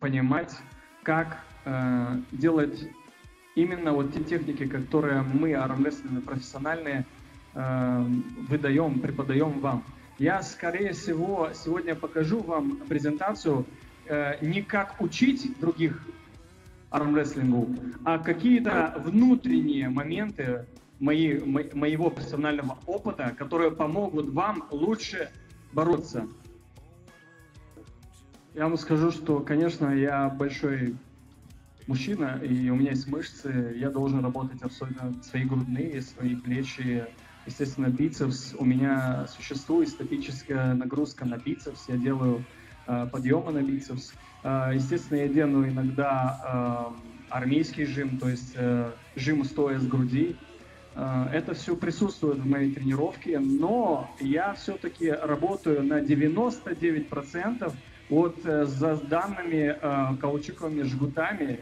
понимать, как делать именно вот те техники, которые мы, армрестлеры профессиональные, выдаем, преподаем вам. Я, скорее всего, сегодня покажу вам презентацию не как учить других армрестлингу, а какие-то внутренние моменты моего профессионального опыта, которые помогут вам лучше бороться. Я вам скажу, что, конечно, я большой мужчина, и у меня есть мышцы, я должен работать особенно свои грудные, свои плечи, естественно, бицепс. У меня существует статическая нагрузка на бицепс, я делаю подъемы на бицепс. Естественно, я делаю иногда армейский жим, то есть жим стоя с груди. Это все присутствует в моей тренировке, но я все-таки работаю на 99% вот за данными каучуковыми жгутами.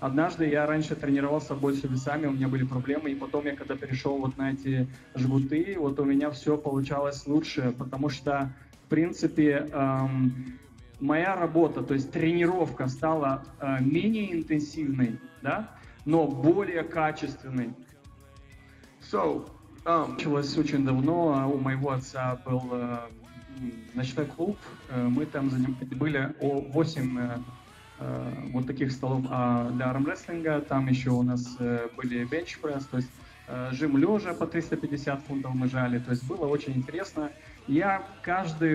Однажды я раньше тренировался больше весами, у меня были проблемы, и потом я когда перешел вот на эти жгуты, вот у меня все получалось лучше, потому что, в принципе, моя работа, то есть тренировка стала менее интенсивной, да, но более качественной. Началось очень давно, у моего отца был ночной клуб, мы там были 8 вот таких столов для армрестлинга, там еще у нас были бенчпресс, то есть жим лежа по 350 фунтов мы жали, то есть было очень интересно. Я каждый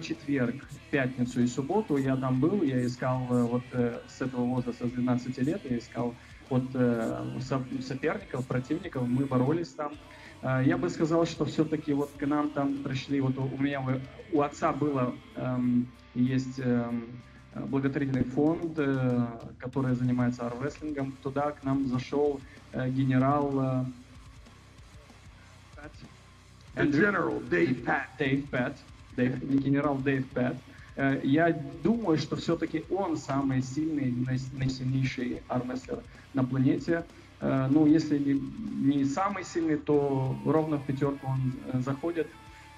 четверг, пятницу и субботу я там был, я искал вот с этого возраста, с 12 лет, я искал вот соперников, противников, мы боролись там. Я бы сказал, что все-таки вот к нам там пришли, вот у меня, у отца было, есть благотворительный фонд, который занимается армрестлингом, туда к нам зашел генерал Dave Pat. Я думаю, что все-таки он самый сильный, наисильнейший армрестлер на планете. Ну, если не самый сильный, то ровно в пятерку он заходит.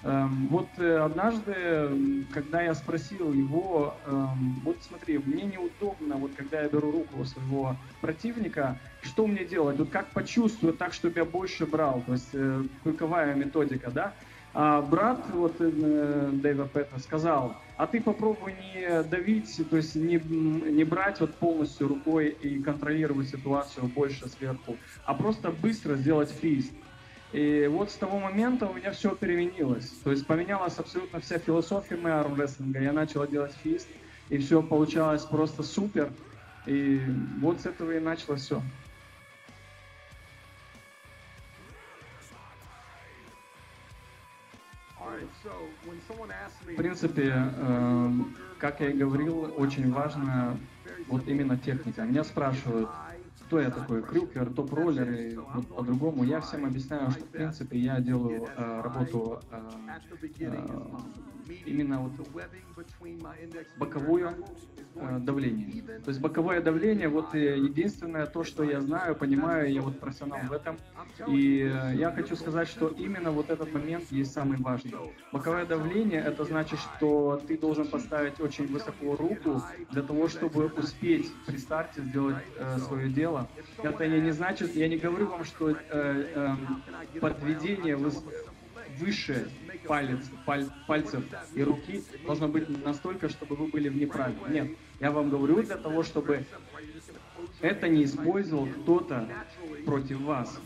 Вот однажды, когда я спросил его, вот смотри, мне неудобно, вот когда я беру руку своего противника, что мне делать, вот как почувствовать так, чтобы я больше брал, то есть крюковая методика, да? А брат вот Дэйва Пэта сказал, а ты попробуй не давить, то есть не брать вот полностью рукой и контролировать ситуацию больше сверху, а просто быстро сделать фист. И вот с того момента у меня все переменилось, то есть поменялась абсолютно вся философия моего армрестлинга, я начала делать фист, и все получалось просто супер, и вот с этого и началось все. В принципе, как я и говорил, очень важна вот именно техника. Меня спрашивают, кто я такой, крюкер, топ-роллер, и вот по-другому. Я всем объясняю, что в принципе я делаю работу именно вот боковое давление. То есть боковое давление, вот единственное то, что я знаю, понимаю, я вот профессионал в этом. И я хочу сказать, что именно вот этот момент есть самый важный. Боковое давление, это значит, что ты должен поставить очень высоко руку для того, чтобы успеть при старте сделать свое дело. Это не значит, я не говорю вам, что подведение выше пальцев и руки должно быть настолько, чтобы вы были в неправе. Нет, я вам говорю для того, чтобы это не использовал кто-то против вас,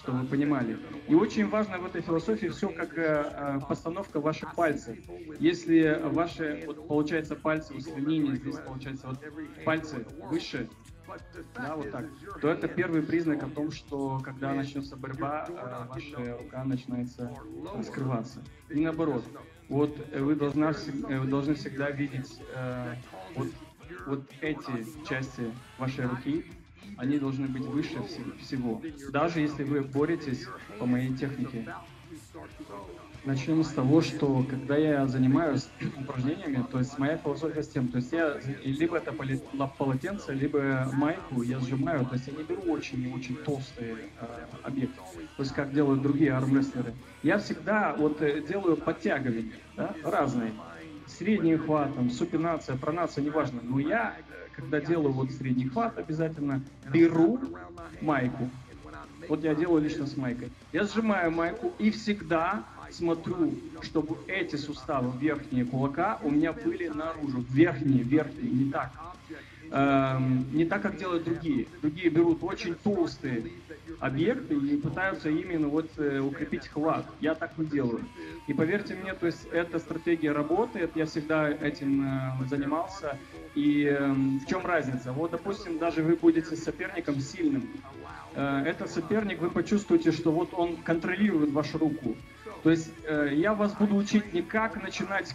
чтобы вы понимали. И очень важно в этой философии все как постановка ваших пальцев. Если ваши, вот, получается, пальцы удлинение, здесь получается вот, пальцы выше, да, вот так, то это первый признак о том, что когда начнется борьба, ваша рука начинается скрываться. И наоборот, вот вы должны всегда видеть вот эти части вашей руки, они должны быть выше всего, даже если вы боретесь по моей технике. Начнем с того, что когда я занимаюсь упражнениями, то есть моя философия с тем, то есть я либо это полотенце, либо майку я сжимаю, то есть я не беру очень и очень толстые объекты, то есть как делают другие армрестлеры. Я всегда вот делаю подтягивания, да, разные. средний хват, там, супинация, пронация, неважно. Но я, когда делаю вот средний хват, обязательно беру майку. Вот я делаю лично с майкой. Я сжимаю майку и всегда смотрю, чтобы эти суставы верхние кулака у меня были наружу. Верхние, не так. Не так, как делают другие. Другие берут очень толстые объекты и пытаются именно вот укрепить хват. Я так не делаю. И поверьте мне, то есть эта стратегия работает, я всегда этим занимался. И в чем разница? Вот, допустим, даже вы будете с соперником сильным. Этот соперник, вы почувствуете, что вот он контролирует вашу руку. То есть я вас буду учить не как начинать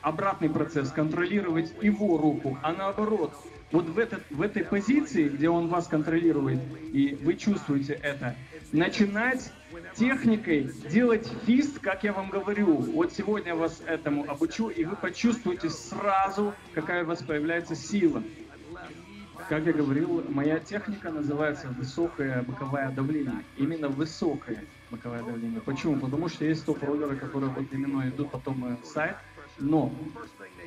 обратный процесс, контролировать его руку, а наоборот. Вот в этой позиции, где он вас контролирует, и вы чувствуете это, начинать техникой делать фист, как я вам говорю. Вот сегодня я вас этому обучу, и вы почувствуете сразу, какая у вас появляется сила. Как я говорил, моя техника называется высокое боковое давление. Именно высокое боковое давление. Почему? Потому что есть топ-роллеры, которые вот именно идут потом в сайт. Но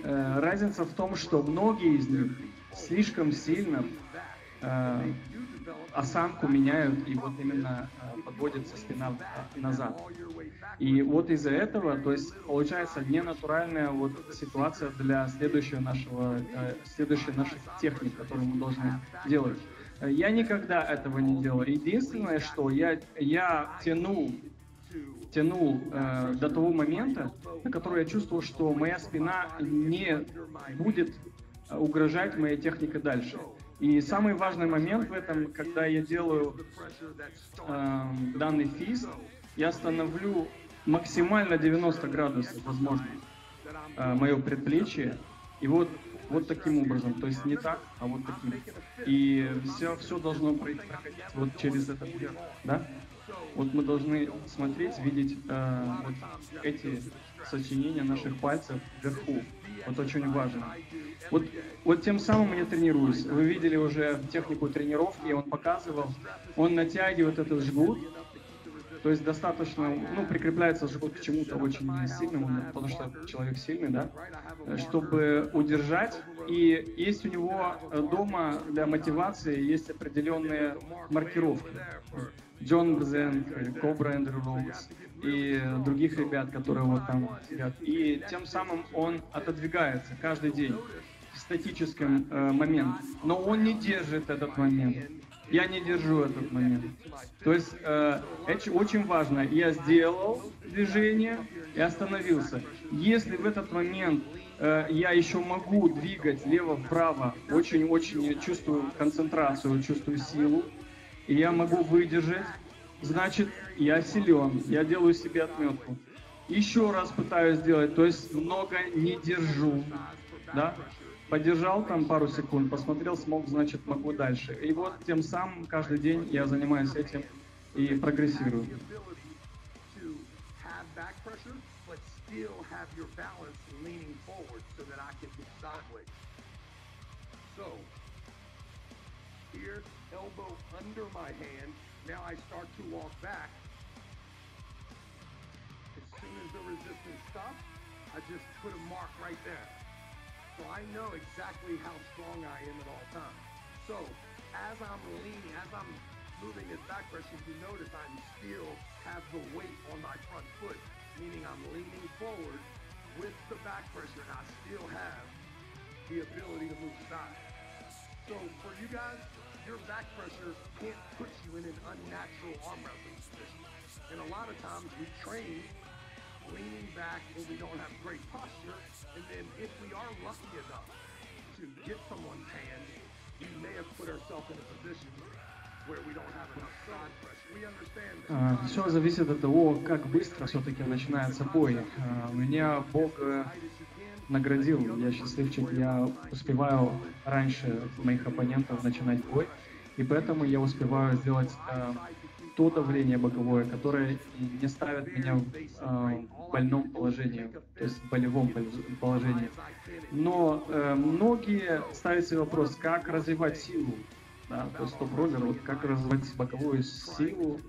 разница в том, что многие из них слишком сильно осанку меняют, и вот именно подводится спина назад. И вот из-за этого, то есть получается ненатуральная вот ситуация для следующей нашей техники, которую мы должны делать. Я никогда этого не делал. Единственное, что я тянул до того момента, на который я чувствовал, что моя спина не будет угрожать моей технике дальше. И самый важный момент в этом, когда я делаю данный фист, я становлю максимально 90 градусов, возможно, мое предплечье. И вот таким образом, то есть не так, а вот таким. И все должно проходить вот через этот верх, да? Вот мы должны смотреть, видеть вот эти сочинения наших пальцев вверху. Вот очень важно. Вот тем самым я тренируюсь. Вы видели уже технику тренировки, он показывал. Он натягивает этот жгут. То есть достаточно, ну, прикрепляется жгут к чему-то очень сильному, потому что человек сильный, да, чтобы удержать. И есть у него дома для мотивации есть определенные маркировки. Джон Брзенк, Кобра Эндрю Роуз и других ребят, которые вот там сидят. И тем самым он отодвигается каждый день в статическом моменте. Но он не держит этот момент. Я не держу этот момент. То есть это очень важно. Я сделал движение и остановился. Если в этот момент я еще могу двигать лево-вправо, очень-очень чувствую концентрацию, чувствую силу, и я могу выдержать, значит, я силен, я делаю себе отметку. Еще раз пытаюсь сделать, то есть много не держу, да? Подержал там пару секунд, посмотрел, смог, значит, могу дальше. И вот тем самым каждый день я занимаюсь этим и прогрессирую. Here, elbow under my hand. Now I start to walk back. As soon as the resistance stops, I just put a mark right there. So I know exactly how strong I am at all times. So as I'm leaning, as I'm moving this back pressure, if you notice, I still have the weight on my front foot, meaning I'm leaning forward with the back pressure, and I still have the ability to move side. So for you guys, your back pressure can't put you in an unnatural arm wrestling position. And a lot of times we train leaning back when we don't have great posture, and then if we are lucky enough to get someone's hand, we may have put ourselves in a position where we don't have enough side pressure. We understand that. Все зависит от того, как быстро все-таки начинается бой. Меня Бог наградил, я счастливчик, я успеваю раньше моих оппонентов начинать бой, и поэтому я успеваю сделать то давление боковое, которое не ставит меня в больном положении, то есть в болевом положении. Но многие ставят себе вопрос, как развивать силу, да, то есть топ-роллер, вот как развивать боковую силу,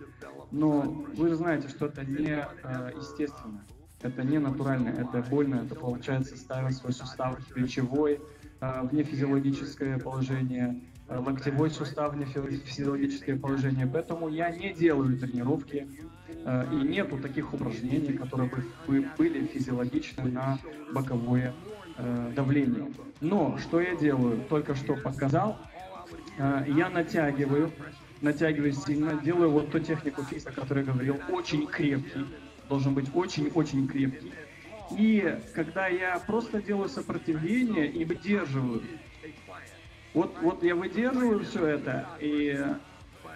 но вы же знаете, что это не естественно. это не натурально, это больно, это получается ставить свой сустав плечевой в нефизиологическое положение, локтевой сустав в нефизиологическое положение. Поэтому я не делаю тренировки, и нету таких упражнений, которые бы были физиологичны на боковое давление. Но что я делаю? Только что показал. Я натягиваю сильно, делаю вот ту технику фикса, о которой я говорил, очень крепкий, должен быть очень-очень крепкий. И когда я просто делаю сопротивление и выдерживаю, вот я выдерживаю все это и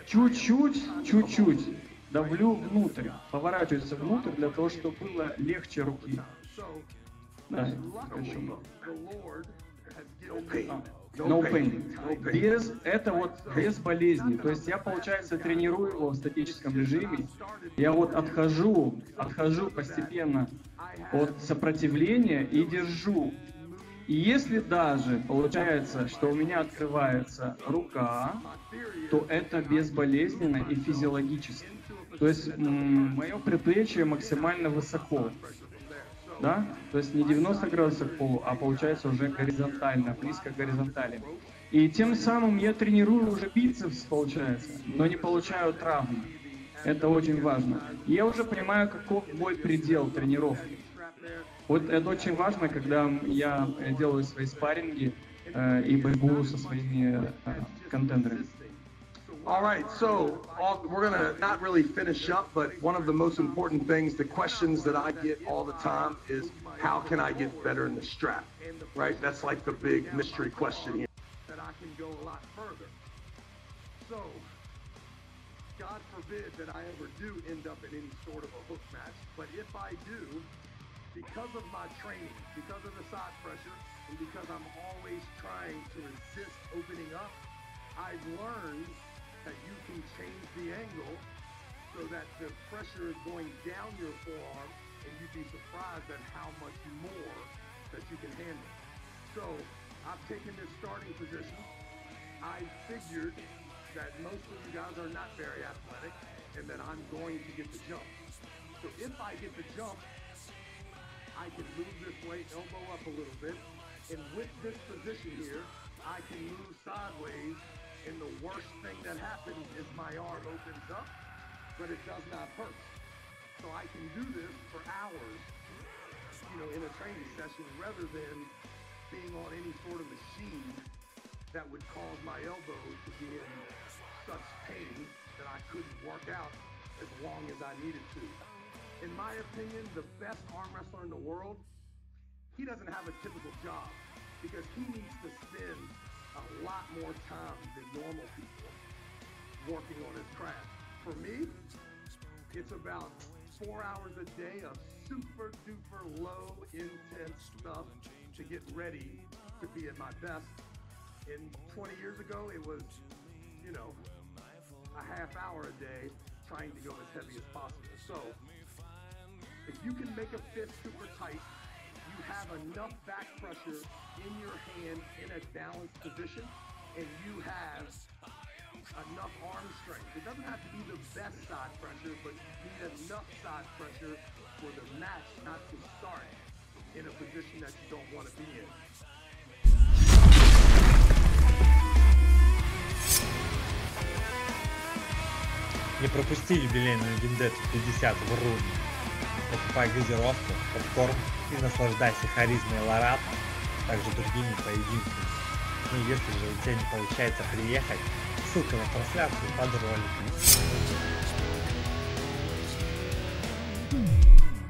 чуть-чуть давлю внутрь, поворачиваюсь внутрь для того, чтобы было легче руки. Да, No pain. Это вот без болезни. То есть я, получается, тренирую его в статическом режиме. Я вот отхожу постепенно от сопротивления и держу. И если даже получается, что у меня открывается рука, то это безболезненно и физиологически. То есть мое предплечье максимально высоко. Да? То есть не 90 градусов к полу, а получается уже горизонтально, близко к горизонтали. И тем самым я тренирую уже бицепс, получается, но не получаю травм. Это очень важно. И я уже понимаю, каков мой предел тренировки. Вот это очень важно, когда я делаю свои спарринги и борьбу со своими контендерами. All right, so we're going to not really finish up, but one of the most important things, the questions that I get all the time is, how can I get better in the strap, right? That's like the big mystery question here. That I can go a lot further. So, God forbid that I ever do end up in any sort of a hook match, but if I do, because of my training, because of the side pressure, and because I'm always trying to resist opening up, I've learned that you can change the angle so that the pressure is going down your forearm, and you'd be surprised at how much more that you can handle. So I've taken this starting position. I figured that most of you guys are not very athletic and that I'm going to get the jump. So if I get the jump, I can move this way, elbow up a little bit, and with this position here, I can move sideways. And the worst thing that happens is my arm opens up, but it does not hurt. So I can do this for hours, you know, in a training session, rather than being on any sort of machine that would cause my elbow to be in such pain that I couldn't work out as long as I needed to. In my opinion, the best arm wrestler in the world, he doesn't have a typical job because he needs to spend a lot more time than normal people working on his craft. For me, it's about 4 hours a day of super duper low intense stuff to get ready to be at my best. And 20 years ago, it was, you know, a half hour a day trying to go as heavy as possible. So if you can make a fist super tight, you have enough back pressure in your hand in a balanced position, and you have enough arm strength. It doesn't have to be the best side pressure, but you need enough side pressure for the match not to start in a position that you don't want to be in. Не пропусти юбилейную вендетту 50 в Руни. Покупай газировку, попкорн и наслаждайся харизмой Ларратт, также другими поединками. Ну, если же у тебя не получается приехать, ссылка на трансляцию под роликом.